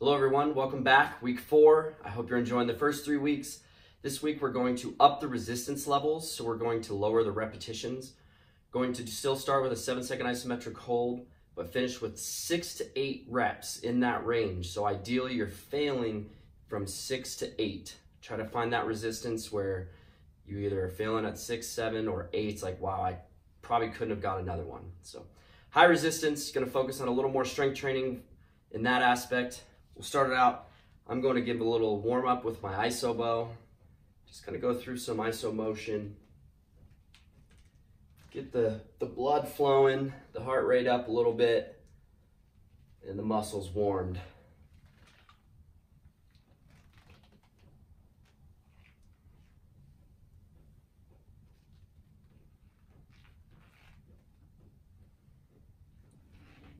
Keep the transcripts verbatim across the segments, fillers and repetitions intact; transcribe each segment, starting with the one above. Hello everyone, welcome back, week four. I hope you're enjoying the first three weeks. This week we're going to up the resistance levels, so we're going to lower the repetitions. Going to still start with a seven second isometric hold, but finish with six to eight reps in that range. So ideally you're failing from six to eight. Try to find that resistance where you either are failing at six, seven, or eight. It's like, wow, I probably couldn't have got another one. So high resistance, gonna focus on a little more strength training in that aspect. We'll start it out. I'm going to give a little warm up with my I S O bow. Just gonna go through some I S O motion. Get the, the blood flowing, the heart rate up a little bit, and the muscles warmed.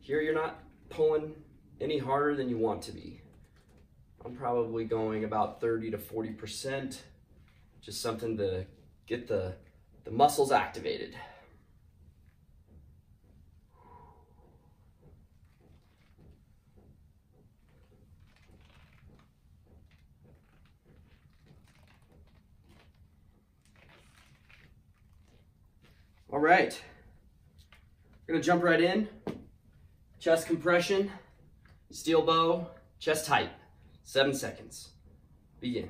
Here you're not pulling any harder than you want to be. I'm probably going about thirty to forty percent, just something to get the, the muscles activated. All right, we're gonna jump right in. Chest compression, steel bow, chest height, seven seconds. Begin.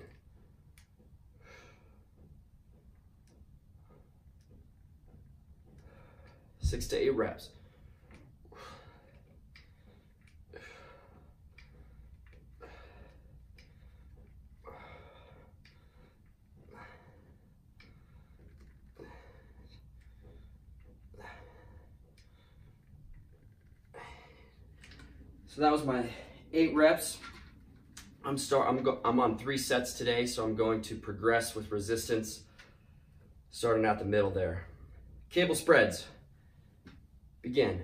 Six to eight reps. So that was my eight reps. I'm start. I'm go, I'm on three sets today, so I'm going to progress with resistance, starting out the middle there. Cable spreads. Begin.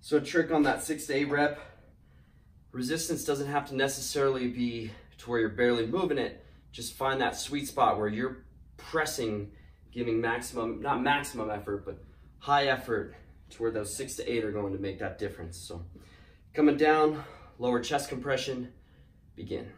So a trick on that six to eight rep, resistance doesn't have to necessarily be to where you're barely moving it, just find that sweet spot where you're pressing, giving maximum, not maximum effort, but high effort to where those six to eight are going to make that difference. So coming down, lower chest compression, begin.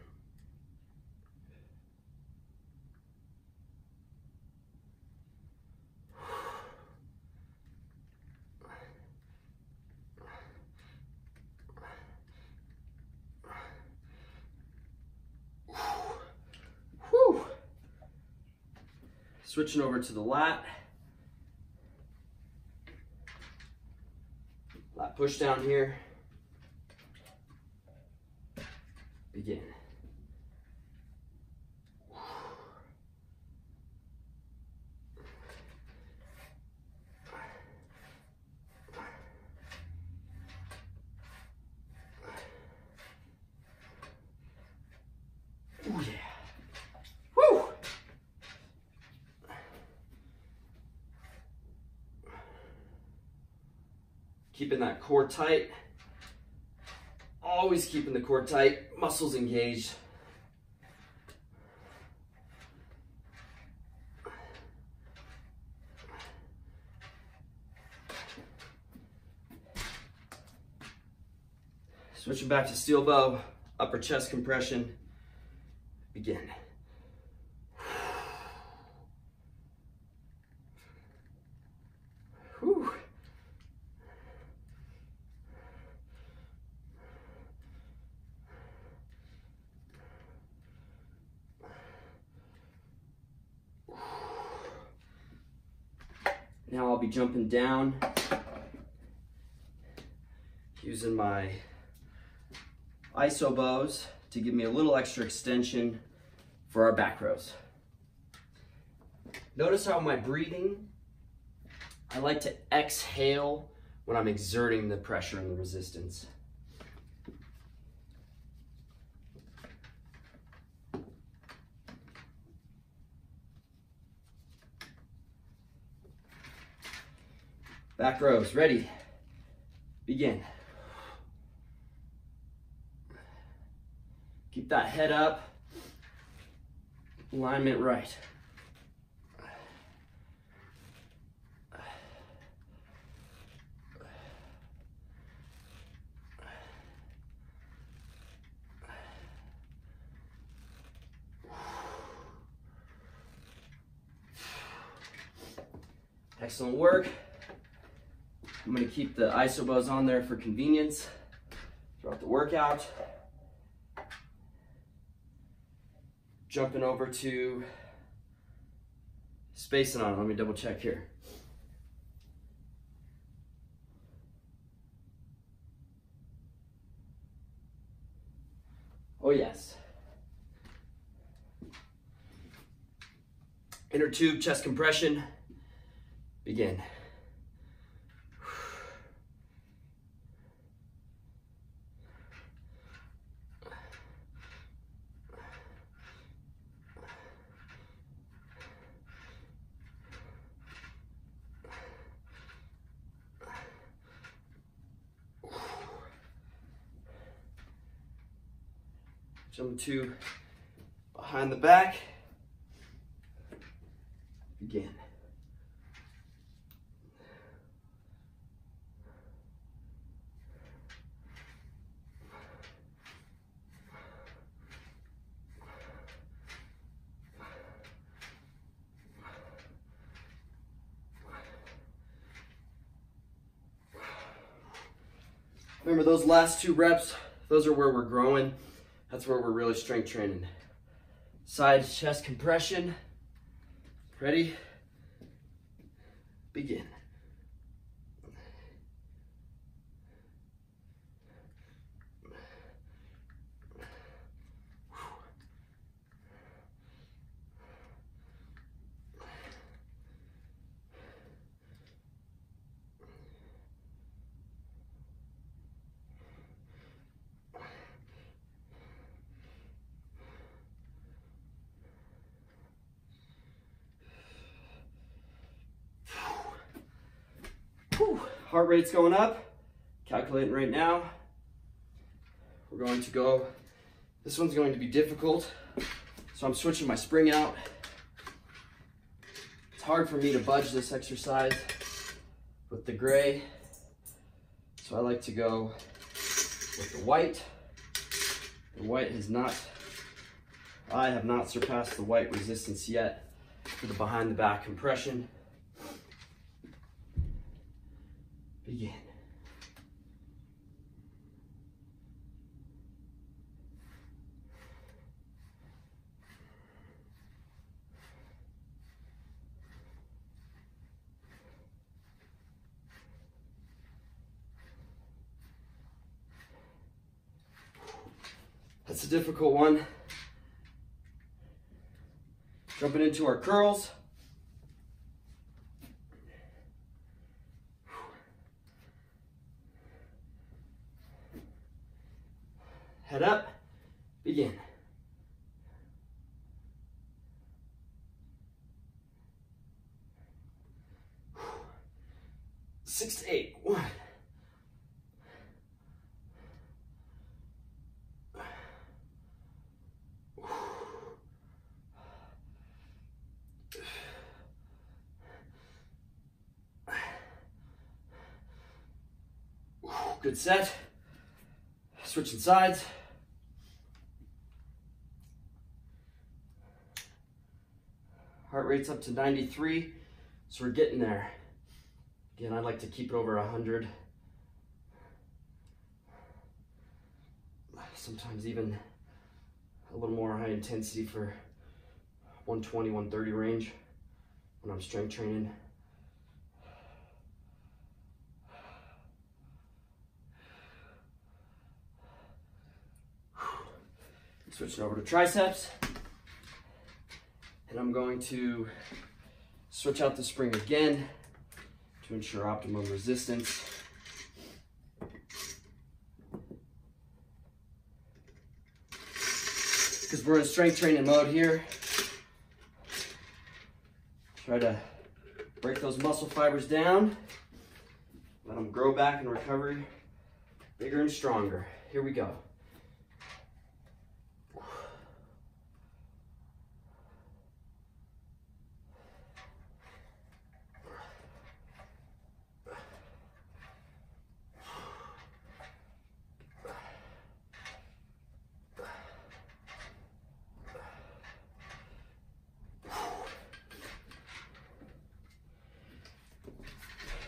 Switching over to the lat. Lat push down here. Begin. Keeping that core tight, always keeping the core tight, muscles engaged. Switching back to steel bow, upper chest compression, begin. Now I'll be jumping down, using my I S O bows to give me a little extra extension for our back rows. Notice how my breathing, I like to exhale when I'm exerting the pressure and the resistance. Back rows, ready, Begin. Keep that head up, alignment right. Excellent work. I'm going to keep the I S O bows on there for convenience throughout the workout. Jumping over to spacing on. Let me double check here. Oh yes. Inner tube chest compression. Begin. Jump to behind the back. Begin. Remember those last two reps, those are where we're growing. That's where we're really strength training. Side chest compression. Ready? Begin. Heart rate's going up, calculating right now. We're going to go, this one's going to be difficult, so I'm switching my spring out. It's hard for me to budge this exercise with the gray, so I like to go with the white. The white has not, I have not surpassed the white resistance yet for the behind the back compression. Begin. That's a difficult one. Jumping into our curls. Head up, begin. Six to eight, one. Good set, switching sides. Heart rate's up to ninety-three, so we're getting there. Again, I'd like to keep it over one hundred. Sometimes even a little more high intensity for one twenty, one thirty range when I'm strength training. Switching over to triceps. And I'm going to switch out the spring again to ensure optimum resistance. Because we're in strength training mode here. Try to break those muscle fibers down Let them grow back in recovery, bigger and stronger. Here we go.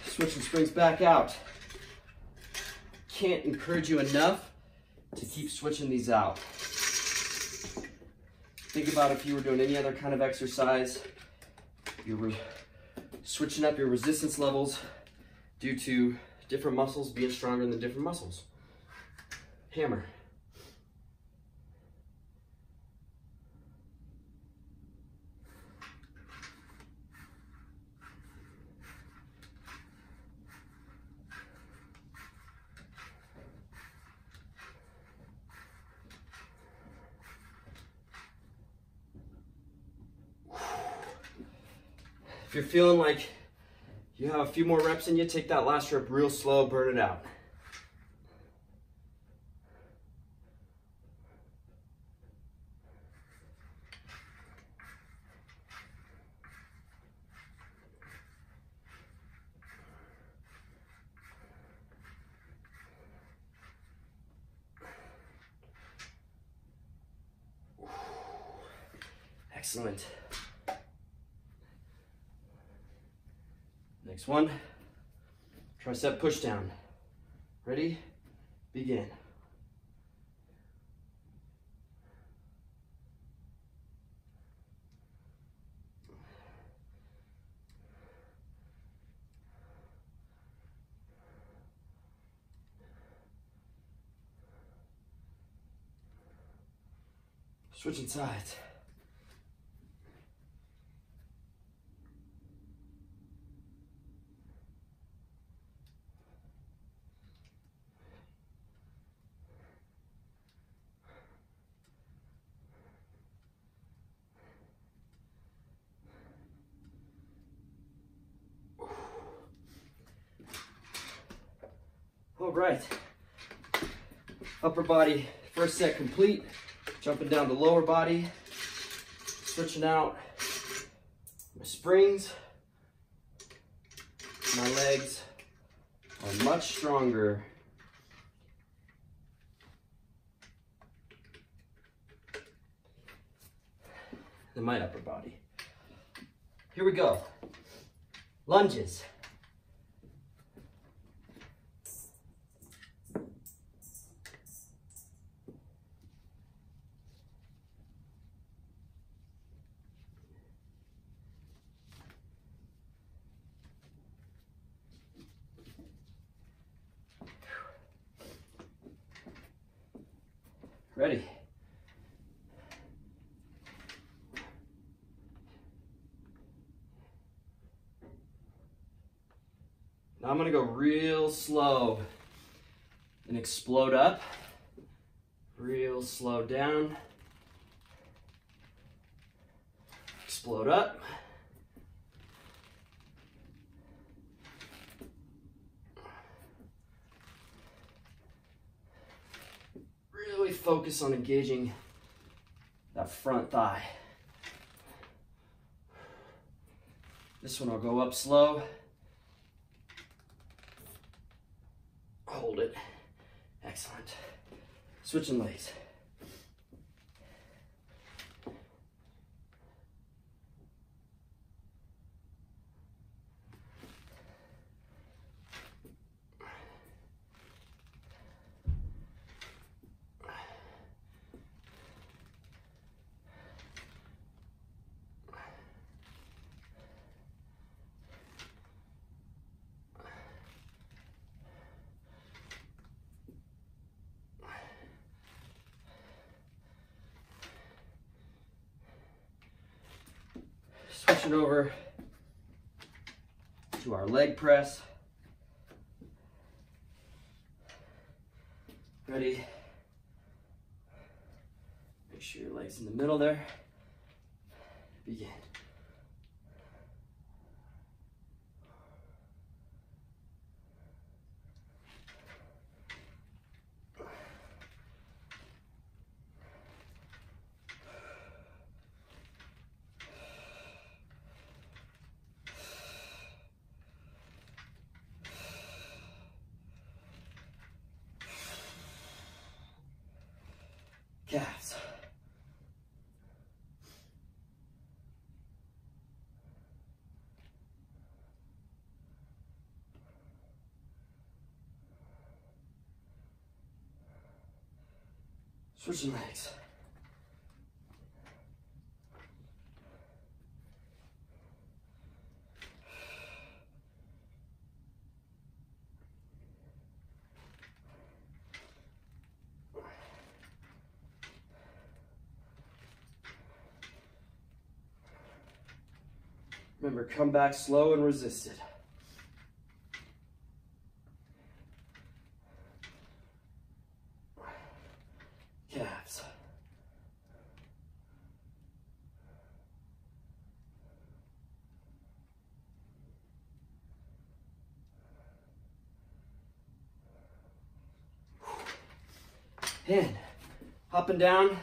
Switching springs back out. Can't encourage you enough to keep switching these out. Think about if you were doing any other kind of exercise, you're switching up your resistance levels due to different muscles being stronger than different muscles. Hammer. If you're feeling like you have a few more reps in you, take that last rep real slow, burn it out. Excellent. Next one, tricep push down. Ready? Begin. Switching sides. All right, upper body, first set complete. Jumping down to lower body, switching out my springs. My legs are much stronger. Than my upper body. Here we go, lunges. Ready. Now I'm going to go real slow and explode up, real slow down, explode up. Focus on engaging that front thigh. This one I'll go up slow. Hold it. Excellent. Switching legs. Switching over to our leg press. Ready? Make sure your leg's in the middle there. Begin. calves. Switching legs. Remember, come back slow and resisted. Calves. And up and down,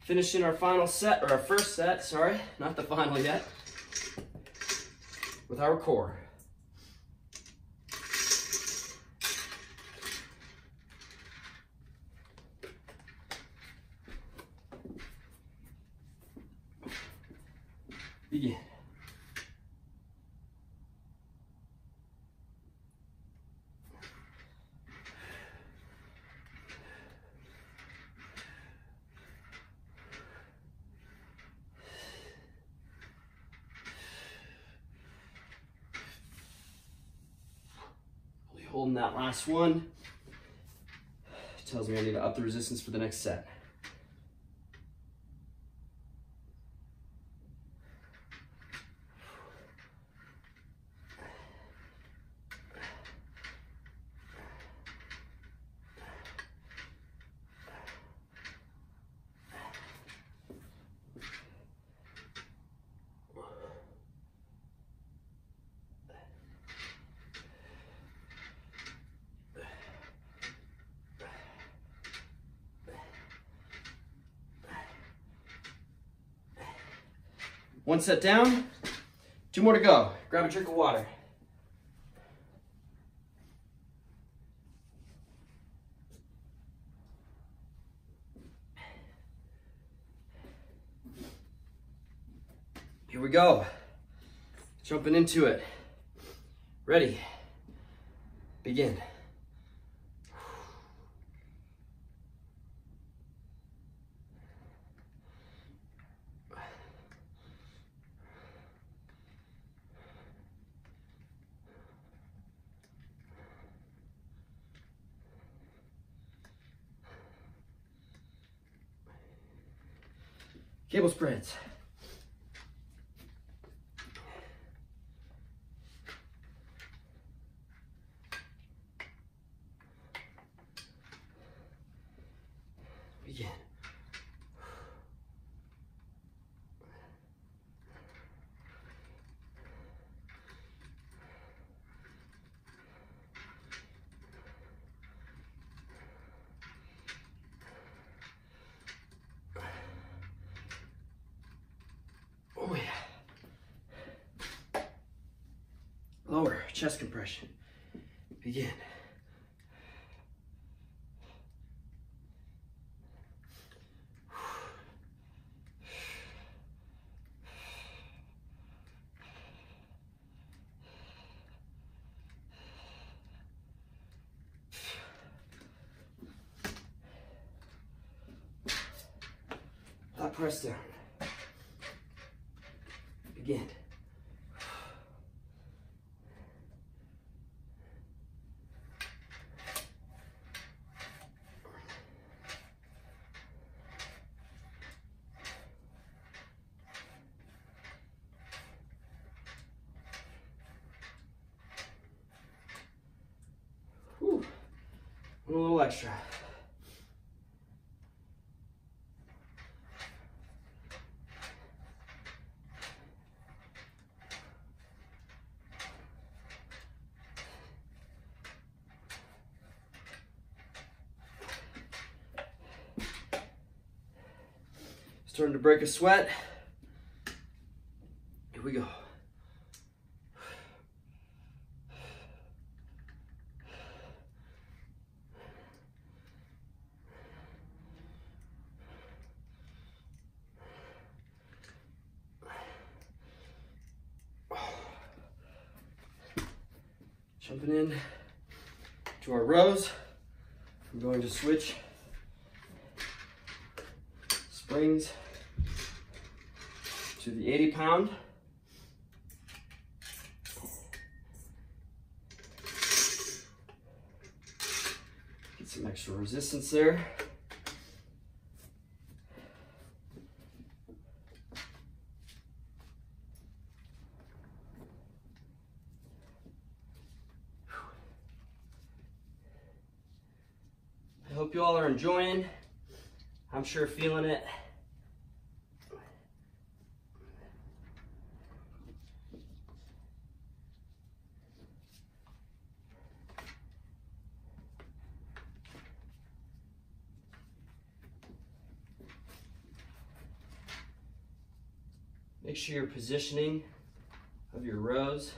finishing our final set, or our first set, sorry, not the final yet, with our core. Begin. Holding that last one. It tells me I need to up the resistance for the next set. One set down, two more to go. Grab a drink of water. Here we go. Jumping into it. Ready? Begin. Cable spreads. Begin. Lower, chest compression. Begin. Hot press down. Begin. A little extra. Starting to break a sweat. Here we go. jumping in to our rows. I'm going to switch springs to the eighty pound. Get some extra resistance there. I hope you all are enjoying. I'm sure feeling it. Make sure your positioning of your rows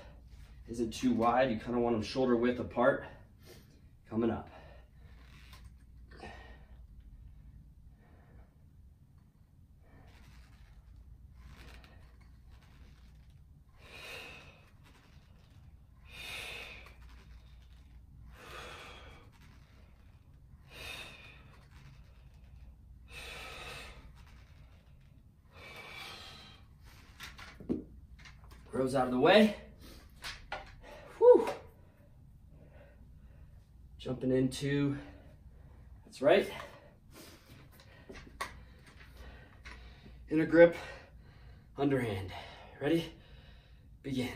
isn't too wide. You kind of want them shoulder width apart coming up. Rows out of the way. Whew. Jumping into, that's right, inner grip, underhand. Ready? Begin.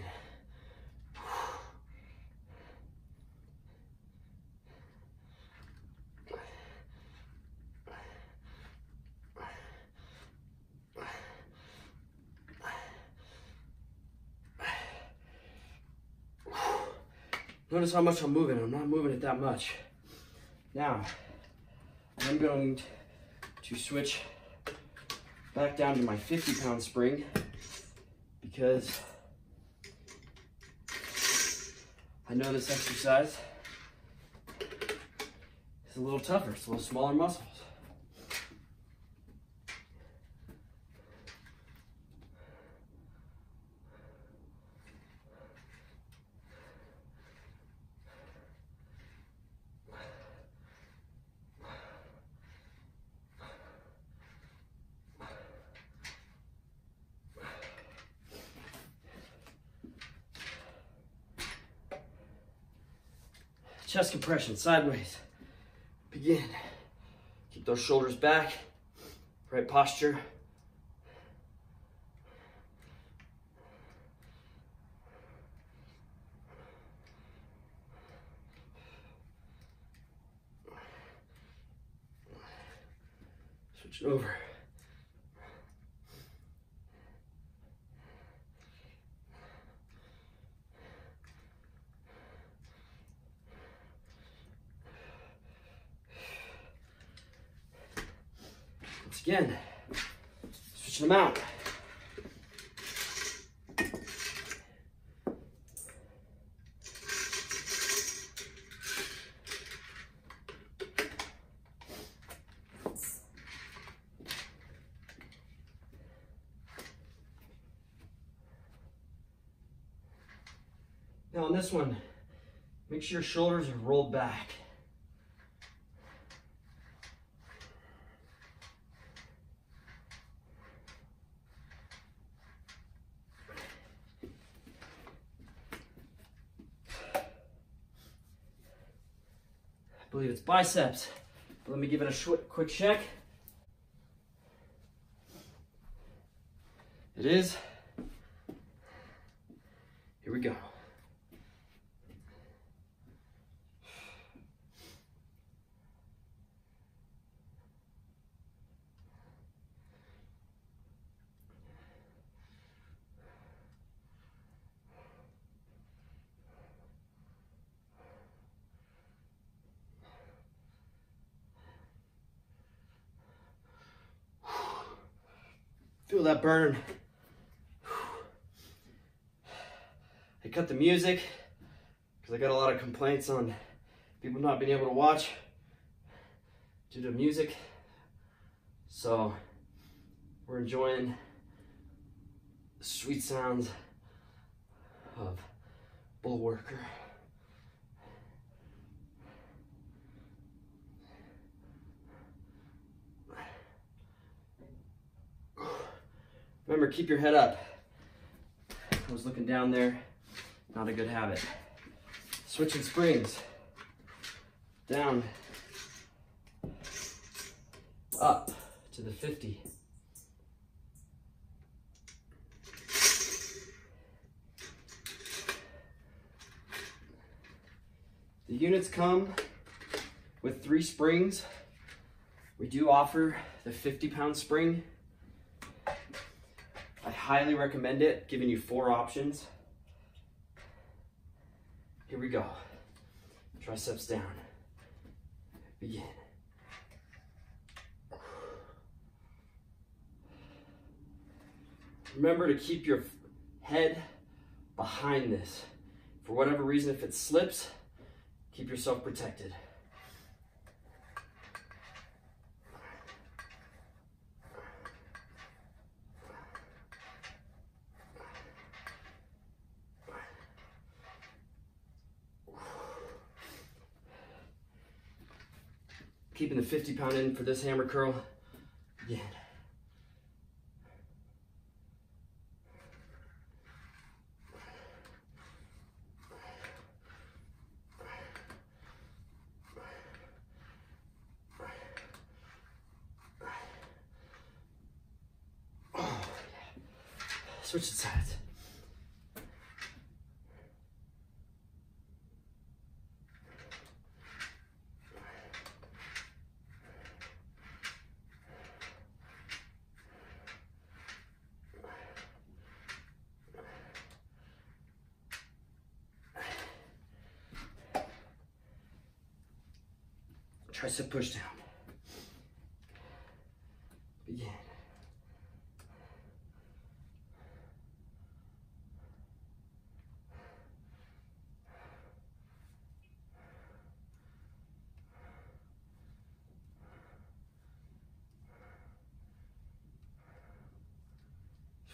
Notice how much I'm moving. I'm not moving it that much. Now, I'm going to switch back down to my fifty pound spring because I know this exercise is a little tougher. It's a little smaller muscles. Chest compression, sideways, begin. Keep those shoulders back, right posture. Switch it over. Again, switching them out. Now on this one, make sure your shoulders are rolled back. I believe it's biceps, but let me give it a sh quick check. It is. Here we go. Feel that burn. I cut the music because I got a lot of complaints on people not being able to watch due to music. So we're enjoying the sweet sounds of Bullworker. Remember, keep your head up. I was looking down there, not a good habit. Switching springs, down, up to the fifty. The units come with three springs. We do offer the fifty pound spring. I highly recommend it, giving you four options. Here we go. Triceps down. Begin. Remember to keep your head behind this. For whatever reason, if it slips, keep yourself protected. Keeping the fifty pound in for this hammer curl. Again. Switch the sides. Tricep push down. Begin.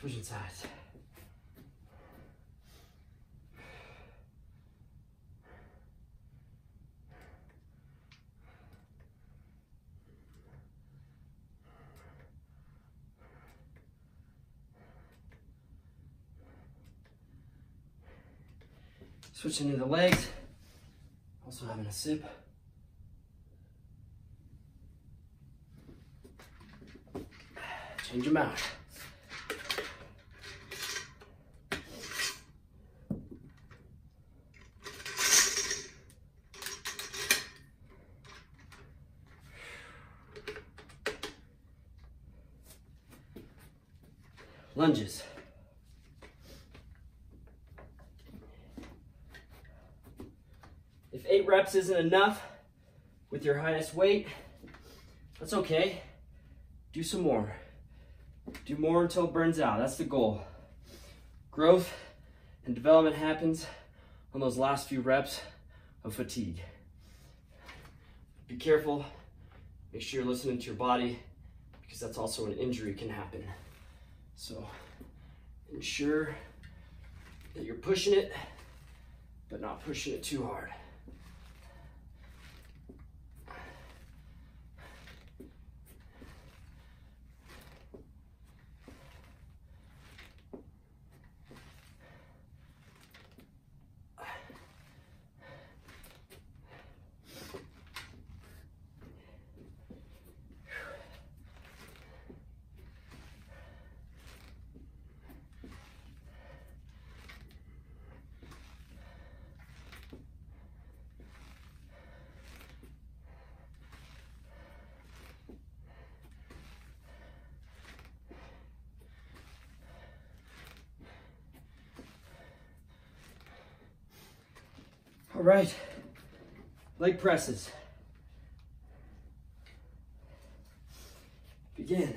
Switching sides. Switching into the legs, also having a sip. Change them out. Lunges. If eight reps isn't enough with your highest weight, that's okay. Do some more. Do more until it burns out. That's the goal. Growth and development happens on those last few reps of fatigue. Be careful. Make sure you're listening to your body, because that's also when injury can happen. So ensure that you're pushing it, but not pushing it too hard. All right, leg presses. Begin.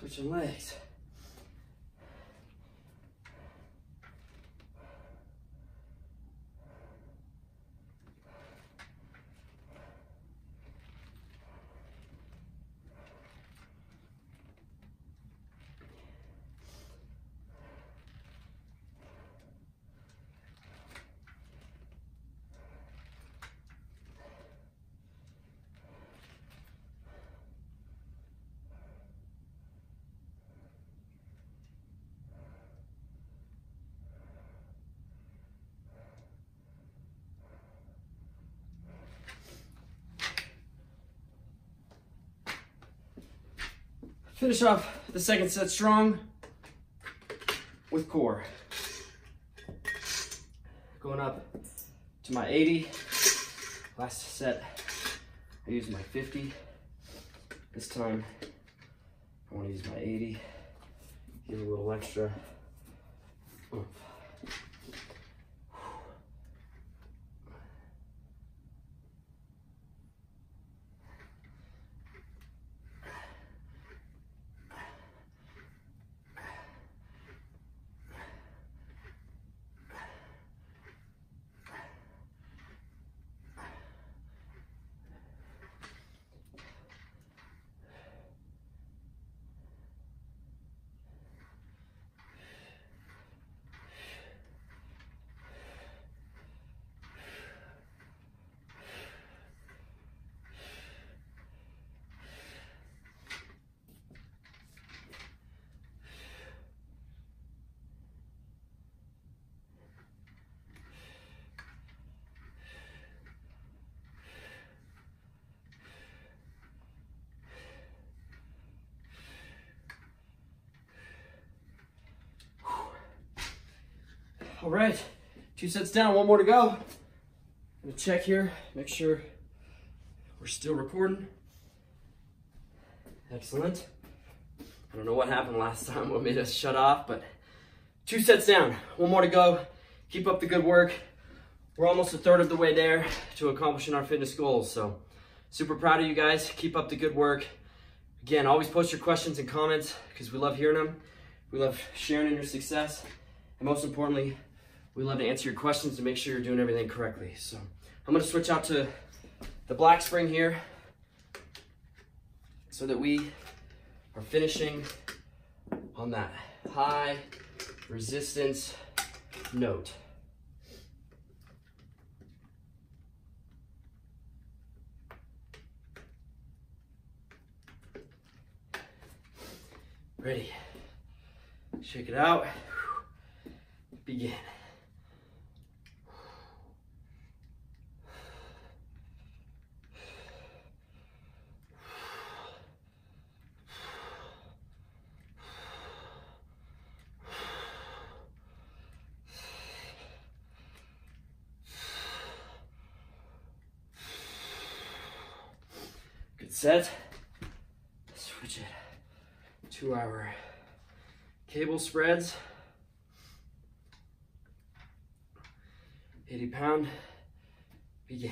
Switching legs. Finish off the second set strong with core. Going up to my eighty. Last set, I used my fifty. This time, I want to use my eighty. Give a little extra. Ooh. All right, two sets down, one more to go. I'm gonna check here, make sure we're still recording. Excellent. I don't know what happened last time, what made us shut off, but two sets down, one more to go. Keep up the good work. We're almost a third of the way there to accomplishing our fitness goals, so super proud of you guys. Keep up the good work. Again, always post your questions and comments because we love hearing them. We love sharing in your success. And most importantly, we love to answer your questions to make sure you're doing everything correctly. So I'm gonna switch out to the black spring here so that we are finishing on that high resistance note. Ready, shake it out. Begin. Good set. Switch it to our cable spreads. eighty pound, begin.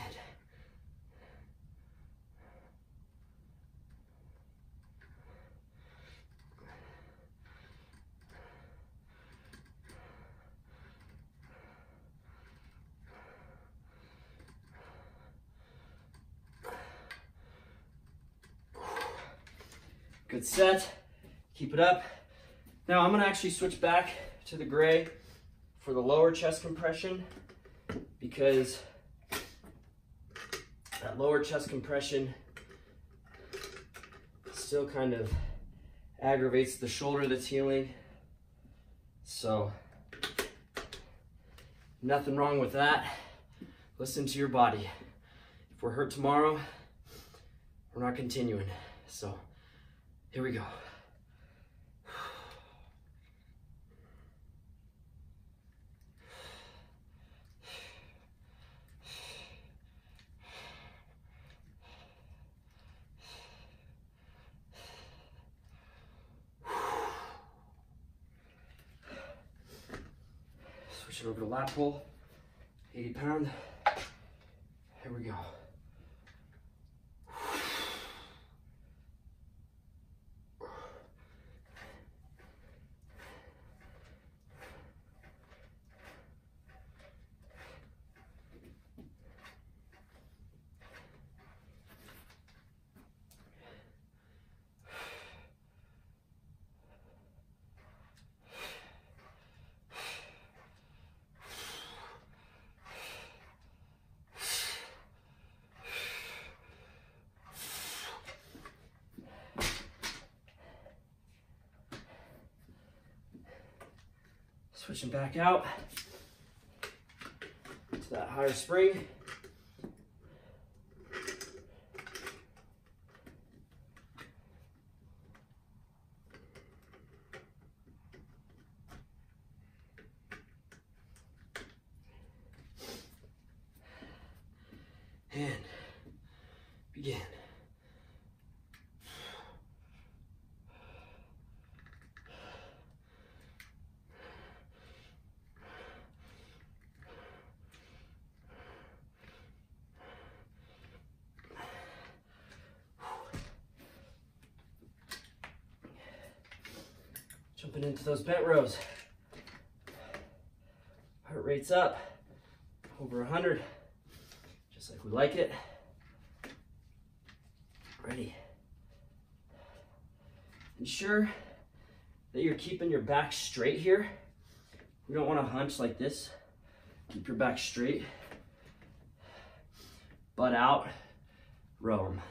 Good set, keep it up. Now I'm gonna actually switch back to the gray for the lower chest compression, because that lower chest compression still kind of aggravates the shoulder that's healing. So nothing wrong with that. Listen to your body. If we're hurt tomorrow, we're not continuing. So here we go. Over to lat pull, eighty pound, here we go. Pushing back out to that higher spring. And begin. Jumping into those bent rows. Heart rate's up over one hundred. Just like we like it. Ready. Ensure that you're keeping your back straight here. We don't want to hunch like this. Keep your back straight. Butt out, row 'em.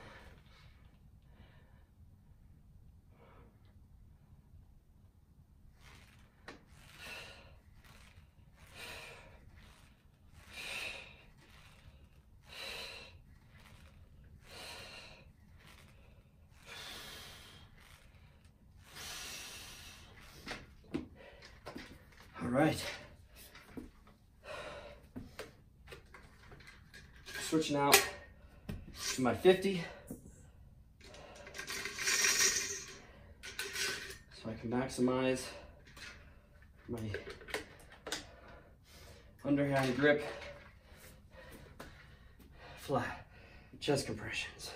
All right, switching out to my fifty, so I can maximize my underhand grip, flat chest compressions.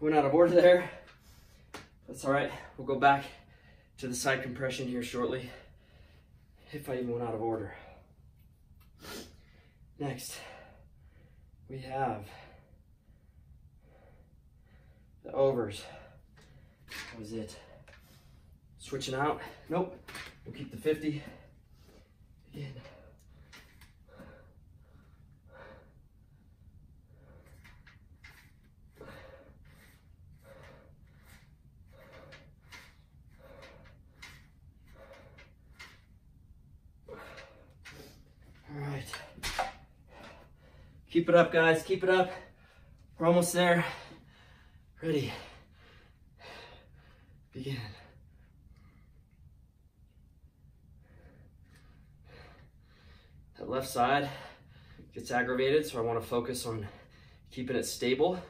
Went out of order there. That's all right. We'll go back to the side compression here shortly, if I even went out of order. Next, we have the overs. That was it. Switching out. Nope. We'll keep the fifty. Again. Keep it up, guys, keep it up. We're almost there. Ready, begin. That left side gets aggravated, so I wanna focus on keeping it stable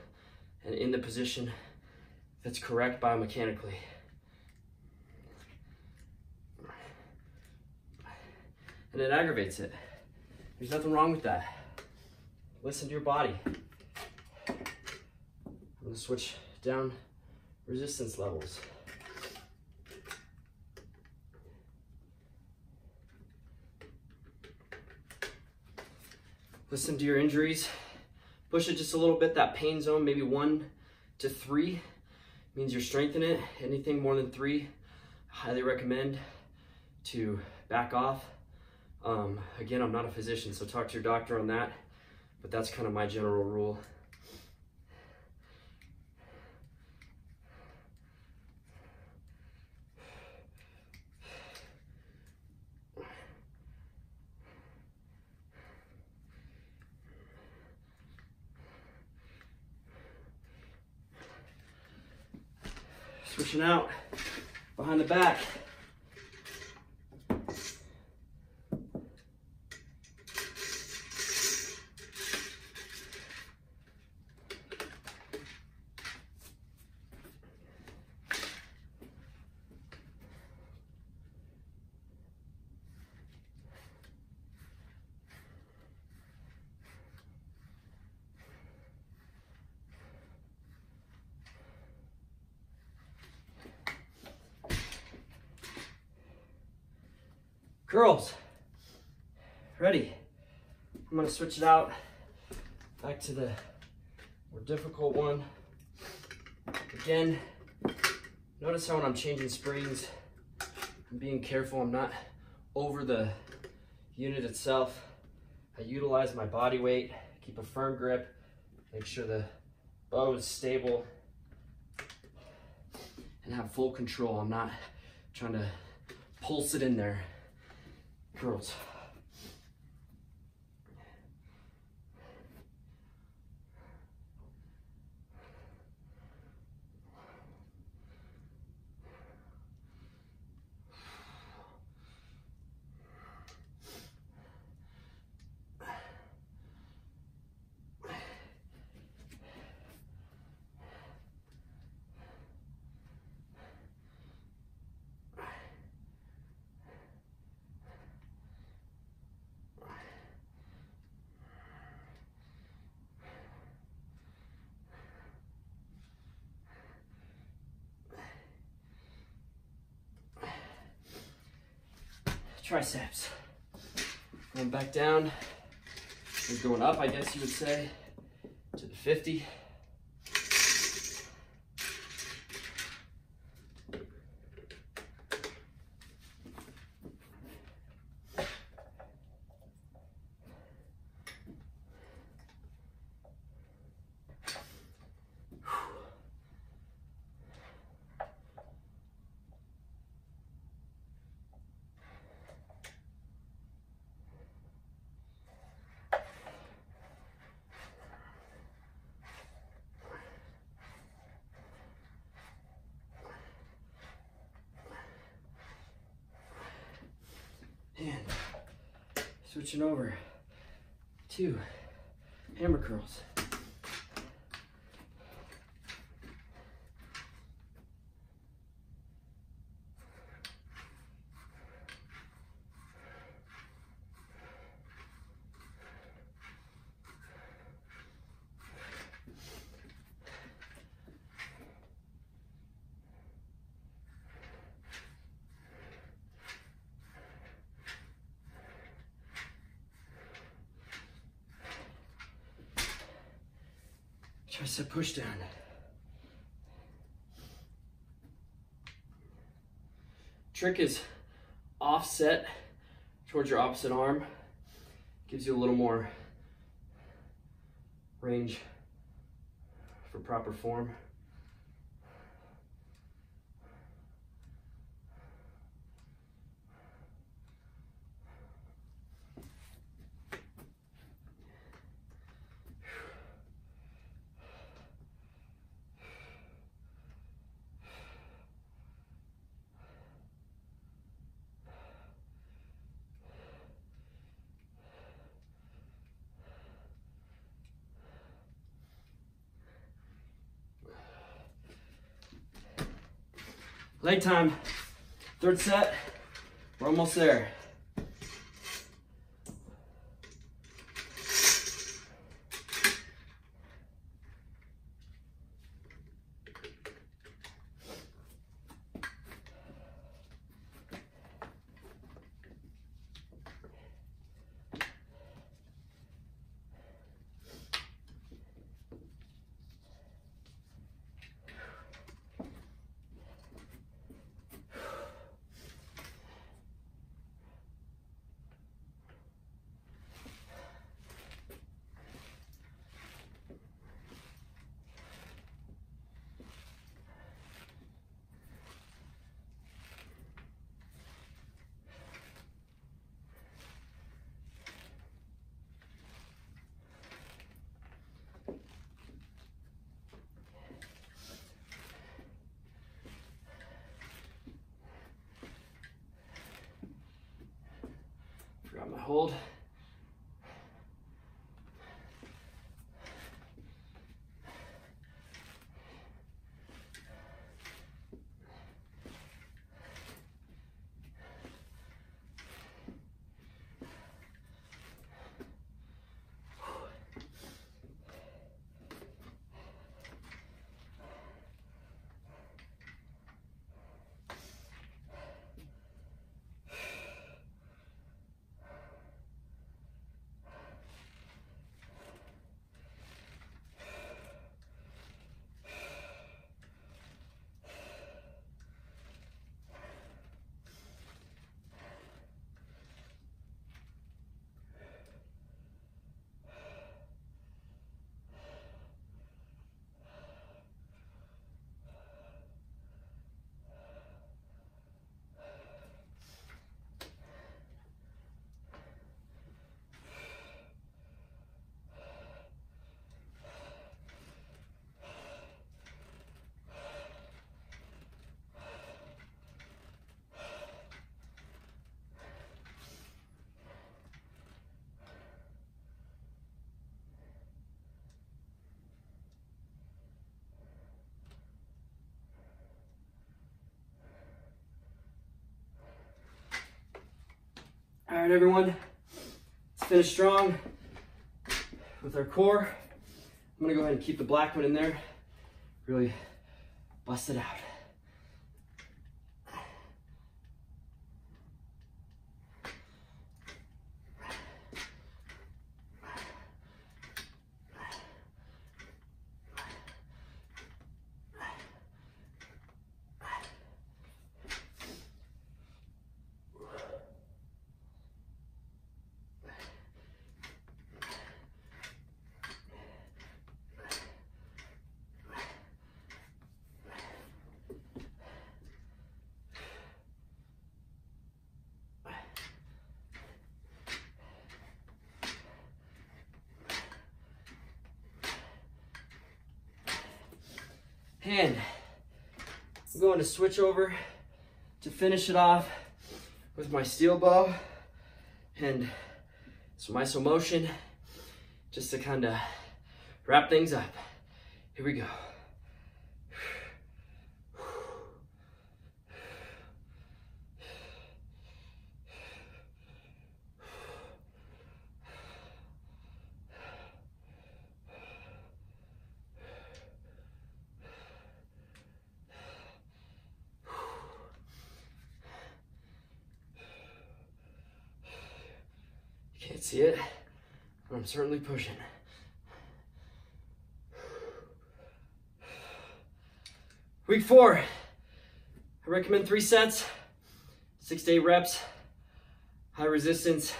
and in the position that's correct biomechanically. And it aggravates it. There's nothing wrong with that. Listen to your body. I'm gonna switch down resistance levels. Listen to your injuries. Push it just a little bit, that pain zone, maybe one to three means you're strengthening it. Anything more than three, I highly recommend to back off. Um, again, I'm not a physician, so talk to your doctor on that. But that's kind of my general rule. Switching out behind the back. Curls, ready. I'm gonna switch it out back to the more difficult one. Again, Notice how when I'm changing springs, I'm being careful, I'm not over the unit itself. I utilize my body weight, keep a firm grip, make sure the bow is stable, and have full control. I'm not trying to pulse it in there. Curls. Triceps. Going back down, or going up, I guess you would say, to the fifty. Switching over to hammer curls. Tricep push down. Trick is offset towards your opposite arm. Gives you a little more range for proper form. Leg time, third set, we're almost there. My hold. All right, everyone, let's finish strong with our core. I'm gonna go ahead and keep the black one in there, really bust it out. And I'm going to switch over to finish it off with my steel bow and some I S O motion just to kind of wrap things up. Here we go. Can't see it, but I'm certainly pushing. Week four, I recommend three sets, six to eight reps, high resistance,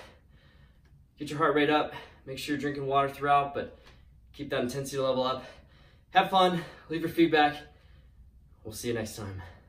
get your heart rate up, make sure you're drinking water throughout, but keep that intensity level up. Have fun, leave your feedback. We'll see you next time.